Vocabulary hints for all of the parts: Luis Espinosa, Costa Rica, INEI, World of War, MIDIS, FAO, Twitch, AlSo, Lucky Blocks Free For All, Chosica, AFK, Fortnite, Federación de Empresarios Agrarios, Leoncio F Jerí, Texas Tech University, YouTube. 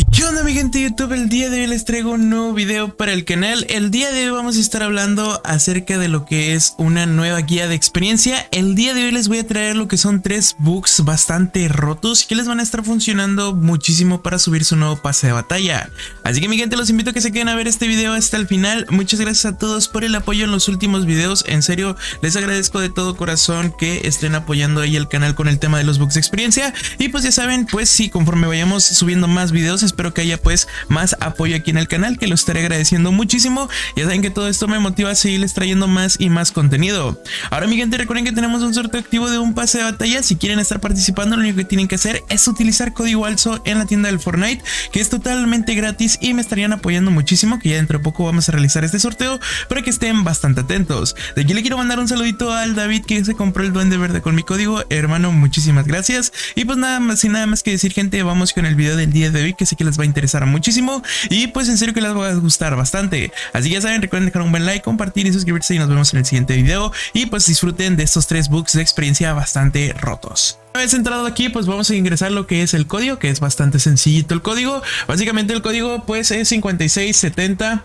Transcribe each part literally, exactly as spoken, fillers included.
¿Y qué onda, mi gente de YouTube? El día de hoy les traigo un nuevo video para el canal. El día de hoy vamos a estar hablando acerca de lo que es una nueva guía de experiencia. El día de hoy les voy a traer lo que son tres bugs bastante rotos que les van a estar funcionando muchísimo para subir su nuevo pase de batalla. Así que, mi gente, los invito a que se queden a ver este video hasta el final. Muchas gracias a todos por el apoyo en los últimos videos. En serio, les agradezco de todo corazón que estén apoyando ahí el canal con el tema de los bugs de experiencia. Y pues ya saben, pues sí, conforme vayamos subiendo más videos, espero que haya pues más apoyo aquí en el canal, que lo estaré agradeciendo muchísimo. Ya saben que todo esto me motiva a seguirles trayendo más y más contenido. Ahora, mi gente, recuerden que tenemos un sorteo activo de un pase de batalla. Si quieren estar participando, lo único que tienen que hacer es utilizar código ALSO en la tienda del Fortnite, que es totalmente gratis, y me estarían apoyando muchísimo, que ya dentro de poco vamos a realizar este sorteo para que estén bastante atentos. De aquí le quiero mandar un saludito al David, que se compró el duende verde con mi código. Hermano, muchísimas gracias. Y pues nada más, sin nada más que decir, gente, vamos con el video del día de hoy, que se que les va a interesar muchísimo y pues en serio que les va a gustar bastante. Así que ya saben, recuerden dejar un buen like, compartir y suscribirse, y nos vemos en el siguiente video, y pues disfruten de estos tres bugs de experiencia bastante rotos. Una vez entrado aquí, pues vamos a ingresar lo que es el código, que es bastante sencillito el código. Básicamente el código pues es cincuenta y seis, setenta,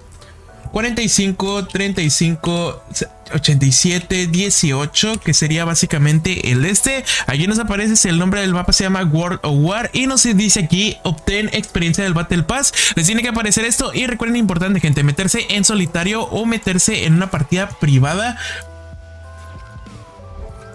cuarenta y cinco, treinta y cinco, ochenta y siete, dieciocho, que sería básicamente el este. Aquí nos aparece el nombre del mapa, se llama World of War, y nos dice aquí obtén experiencia del Battle Pass. Les tiene que aparecer esto, y recuerden, importante, gente, meterse en solitario o meterse en una partida privada.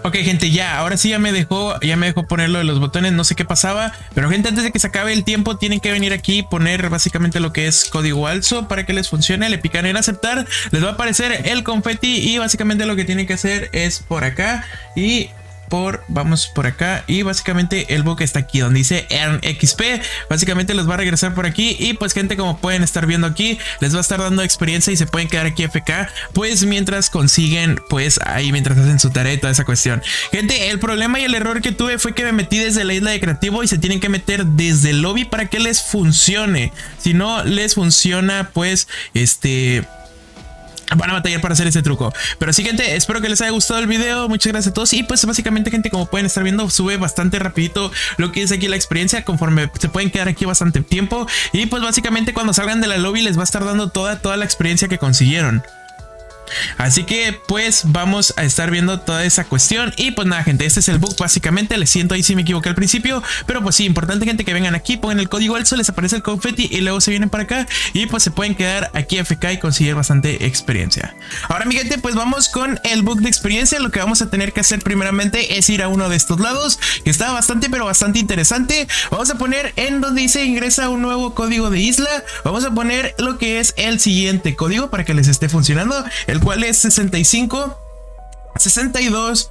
Ok, gente, ya, ahora sí ya me dejó, ya me dejó poner lo de los botones, no sé qué pasaba. Pero, gente, antes de que se acabe el tiempo, tienen que venir aquí y poner básicamente lo que es código ALSO para que les funcione. Le pican en aceptar, les va a aparecer el confeti, y básicamente lo que tienen que hacer es por acá y por, vamos por acá, y básicamente el bug está aquí donde dice Earn X P. Básicamente les va a regresar por aquí, y pues, gente, como pueden estar viendo aquí, les va a estar dando experiencia y se pueden quedar aquí A F K, pues mientras consiguen, pues ahí mientras hacen su tarea y toda esa cuestión. Gente, el problema y el error que tuve fue que me metí desde la isla de creativo, y se tienen que meter desde el lobby para que les funcione. Si no les funciona, pues este... van a batallar para hacer ese truco. Pero sí, gente, espero que les haya gustado el video. Muchas gracias a todos. Y pues básicamente, gente, como pueden estar viendo, sube bastante rapidito lo que es aquí la experiencia, conforme se pueden quedar aquí bastante tiempo. Y pues básicamente cuando salgan de la lobby les va a estar dando toda, toda la experiencia que consiguieron. Así que pues vamos a estar viendo toda esa cuestión. Y pues nada, gente, este es el bug básicamente. Les siento ahí si me equivoqué al principio, pero pues sí, importante, gente, que vengan aquí, pongan el código ALSO, les aparece el confeti, y luego se vienen para acá, y pues se pueden quedar aquí A F K y conseguir bastante experiencia. Ahora, mi gente, pues vamos con el bug de experiencia. Lo que vamos a tener que hacer primeramente es ir a uno de estos lados, que está bastante pero bastante interesante. Vamos a poner en donde dice ingresa un nuevo código de isla. Vamos a poner lo que es el siguiente código para que les esté funcionando, el cual es sesenta y cinco, sesenta y dos,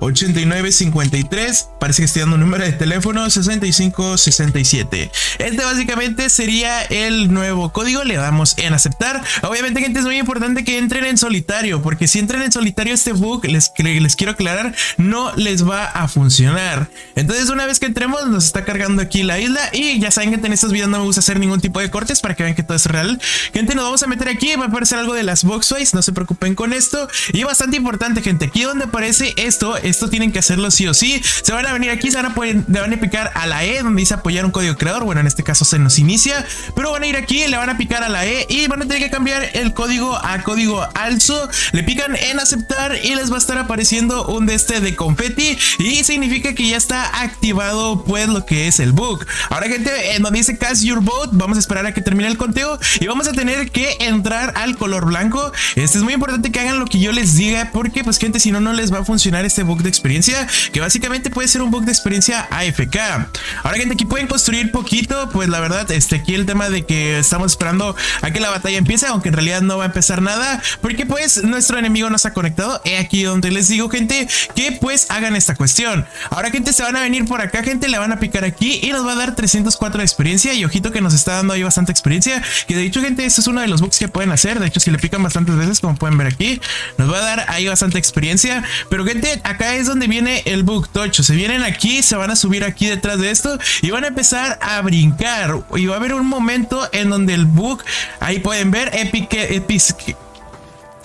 ochenta y nueve, cincuenta y tres. Parece que estoy dando un número de teléfono, sesenta y cinco, sesenta y siete. Este básicamente sería el nuevo código. Le damos en aceptar. Obviamente, gente, es muy importante que entren en solitario, porque si entran en solitario, este bug, les, les quiero aclarar, no les va a funcionar. Entonces, una vez que entremos, nos está cargando aquí la isla. Y ya saben, gente, en estos videos no me gusta hacer ningún tipo de cortes para que vean que todo es real. Gente, nos vamos a meter aquí. Va a aparecer algo de las boxways, no se preocupen con esto. Y bastante importante, gente, aquí donde aparece esto, esto tienen que hacerlo sí o sí. Se van a venir aquí, se van a, poder, le van a picar a la E donde dice apoyar un código creador. Bueno, en este caso se nos inicia, pero van a ir aquí, le van a picar a la E y van a tener que cambiar el código a código ALSO. Le pican en aceptar y les va a estar apareciendo un de este de confeti, y significa que ya está activado pues lo que es el bug. Ahora, gente, en donde dice cast your vote, vamos a esperar a que termine el conteo y vamos a tener que entrar al color blanco. Este es muy importante que hagan lo que yo les diga, porque pues, gente, si no, no les va a funcionar este bug de experiencia, que básicamente puede ser un bug de experiencia A F K. Ahora, gente, aquí pueden construir poquito, pues la verdad, este, aquí el tema de que estamos esperando a que la batalla empiece, aunque en realidad no va a empezar nada, porque pues nuestro enemigo nos ha conectado. He aquí donde les digo, gente, que pues hagan esta cuestión. Ahora, gente, se van a venir por acá, gente, le van a picar aquí y nos va a dar trescientos cuatro de experiencia, y ojito que nos está dando ahí bastante experiencia, que de hecho, gente, esto es uno de los bugs que pueden hacer. De hecho, si le pican bastantes veces, como pueden ver aquí, nos va a dar ahí bastante experiencia. Pero, gente, acá Acá es donde viene el bug tocho. Se vienen aquí, se van a subir aquí detrás de esto y van a empezar a brincar, y va a haber un momento en donde el bug, ahí pueden ver, epic, epic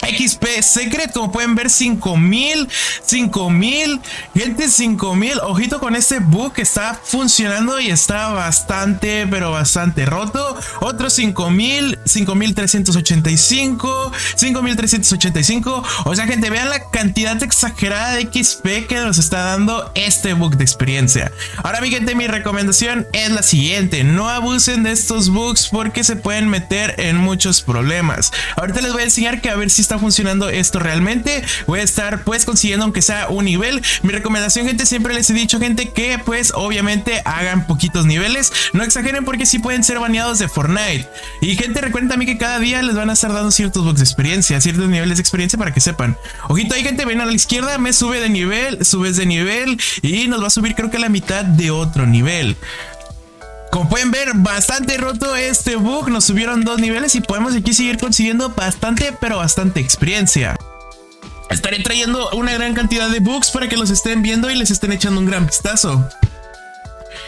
X P Secret, como pueden ver, cinco mil, cinco mil, gente, cinco mil. Ojito con este bug que está funcionando y está bastante, pero bastante roto. Otros cinco mil, cinco mil trescientos ochenta y cinco, cinco mil trescientos ochenta y cinco. O sea, gente, vean la cantidad exagerada de X P que nos está dando este bug de experiencia. Ahora, mi gente, mi recomendación es la siguiente: no abusen de estos bugs porque se pueden meter en muchos problemas. Ahorita les voy a enseñar que a ver si está funcionando esto realmente. Voy a estar pues consiguiendo aunque sea un nivel. Mi recomendación, gente, siempre les he dicho, gente, que pues obviamente hagan poquitos niveles, no exageren porque sí pueden ser baneados de Fortnite. Y, gente, recuerden también que cada día les van a estar dando ciertos bugs de experiencia, ciertos niveles de experiencia, para que sepan. Ojito ahí, gente, ven a la izquierda, me sube de nivel, subes de nivel y nos va a subir creo que la mitad de otro nivel. Como pueden ver, bastante roto este bug, nos subieron dos niveles y podemos aquí seguir consiguiendo bastante, pero bastante experiencia. Estaré trayendo una gran cantidad de bugs para que los estén viendo y les estén echando un gran vistazo.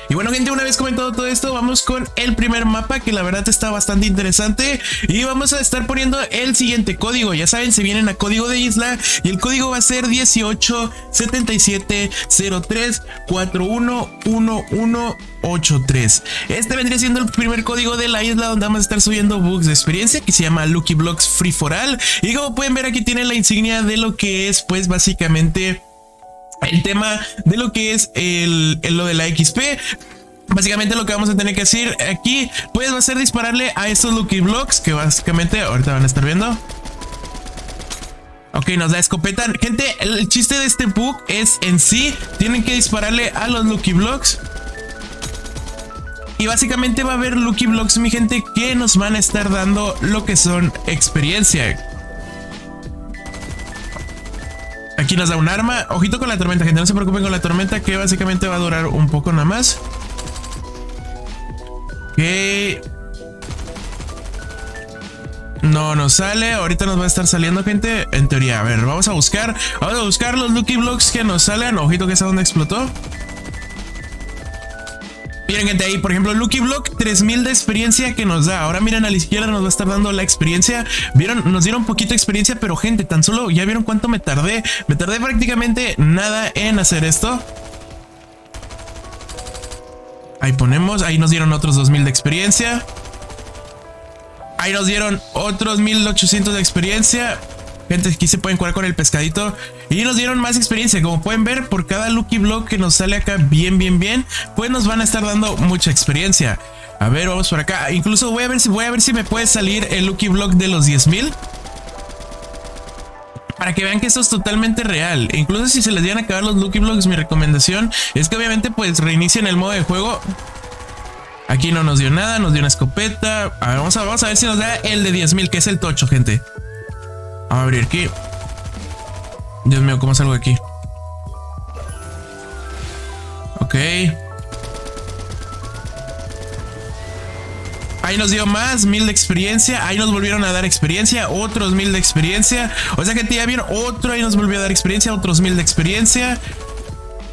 Y bueno, gente, una vez comentado todo esto, vamos con el primer mapa, que la verdad está bastante interesante. Y vamos a estar poniendo el siguiente código. Ya saben, se vienen a código de isla y el código va a ser uno ocho siete siete cero tres cuatro uno uno uno ocho tres. Este vendría siendo el primer código de la isla donde vamos a estar subiendo bugs de experiencia, que se llama Lucky Blocks Free For All. Y como pueden ver, aquí tiene la insignia de lo que es pues básicamente el tema de lo que es el, el, lo de la X P. Básicamente lo que vamos a tener que hacer aquí pues va a ser dispararle a estos Lucky Blocks, que básicamente ahorita van a estar viendo. Ok, nos la escopetan. Gente, el chiste de este bug es en sí, tienen que dispararle a los Lucky Blocks. Y básicamente va a haber Lucky Blocks, mi gente, que nos van a estar dando lo que son experiencia. Aquí nos da un arma. Ojito con la tormenta, gente. No se preocupen con la tormenta, que básicamente va a durar un poco nada más. Ok. No nos sale. Ahorita nos va a estar saliendo, gente, en teoría. A ver, vamos a buscar. Vamos a buscar los Lucky Blocks que nos salen. Ojito que es a donde explotó. Miren, gente, ahí, por ejemplo, Lucky Block, tres mil de experiencia que nos da. Ahora miren, a la izquierda nos va a estar dando la experiencia. Vieron, nos dieron poquito de experiencia, pero, gente, tan solo, ¿ya vieron cuánto me tardé? Me tardé prácticamente nada en hacer esto. Ahí ponemos, ahí nos dieron otros dos mil de experiencia. Ahí nos dieron otros mil ochocientos de experiencia. Gente, aquí se pueden jugar con el pescadito. Y nos dieron más experiencia. Como pueden ver, por cada Lucky Block que nos sale acá bien, bien, bien, pues nos van a estar dando mucha experiencia. A ver, vamos por acá. Incluso voy a ver si, voy a ver si me puede salir el Lucky Block de los diez mil. Para que vean que esto es totalmente real. E incluso si se les dieran a acabar los Lucky Blocks, mi recomendación es que obviamente pues reinicien el modo de juego. Aquí no nos dio nada, nos dio una escopeta. A ver, vamos a, vamos a ver si nos da el de diez mil, que es el tocho, gente. Vamos a abrir aquí. Dios mío, ¿cómo salgo de aquí? Ok. Ahí nos dio más, mil de experiencia. Ahí nos volvieron a dar experiencia. Otros mil de experiencia. O sea, que ya vieron otro. Ahí nos volvió a dar experiencia. Otros mil de experiencia.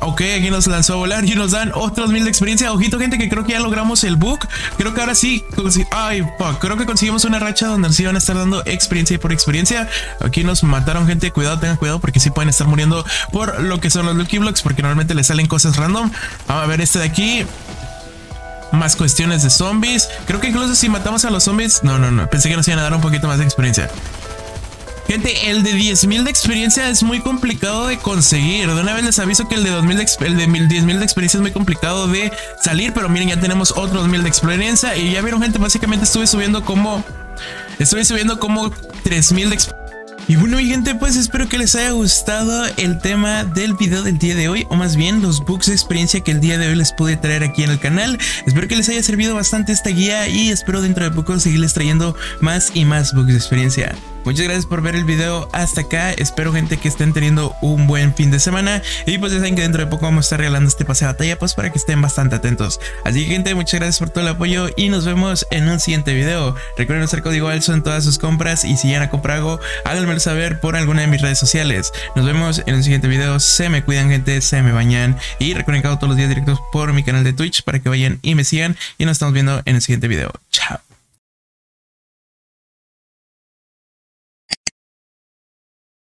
Ok, aquí nos lanzó a volar y nos dan otros mil de experiencia. Ojito, gente, que creo que ya logramos el bug. Creo que ahora sí. Ay, fuck. Creo que conseguimos una racha donde sí van a estar dando experiencia y por experiencia. Aquí nos mataron, gente. Cuidado, tengan cuidado, porque sí pueden estar muriendo por lo que son los Lucky Blocks, porque normalmente les salen cosas random. Vamos a ver este de aquí. Más cuestiones de zombies. Creo que incluso si matamos a los zombies... No, no, no. Pensé que nos iban a dar un poquito más de experiencia. Gente, el de diez mil de experiencia es muy complicado de conseguir. De una vez les aviso que el de diez mil de experiencia es muy complicado de salir. Pero miren, ya tenemos otros mil de experiencia. Y ya vieron, gente, básicamente estuve subiendo como... Estuve subiendo como tres mil de experiencia. Y bueno, mi gente, pues espero que les haya gustado el tema del video del día de hoy, o más bien los bugs de experiencia que el día de hoy les pude traer aquí en el canal. Espero que les haya servido bastante esta guía y espero dentro de poco seguirles trayendo más y más bugs de experiencia. Muchas gracias por ver el video hasta acá. Espero, gente, que estén teniendo un buen fin de semana. Y pues ya saben que dentro de poco vamos a estar regalando este pase de batalla, pues para que estén bastante atentos. Así que, gente, muchas gracias por todo el apoyo y nos vemos en un siguiente video. Recuerden usar código ALSO en todas sus compras y si llegan a comprar algo, háganmelo saber por alguna de mis redes sociales. Nos vemos en un siguiente video. Se me cuidan, gente, se me bañan. Y recuerden que hago todos los días directos por mi canal de Twitch para que vayan y me sigan. Y nos estamos viendo en el siguiente video. Chao.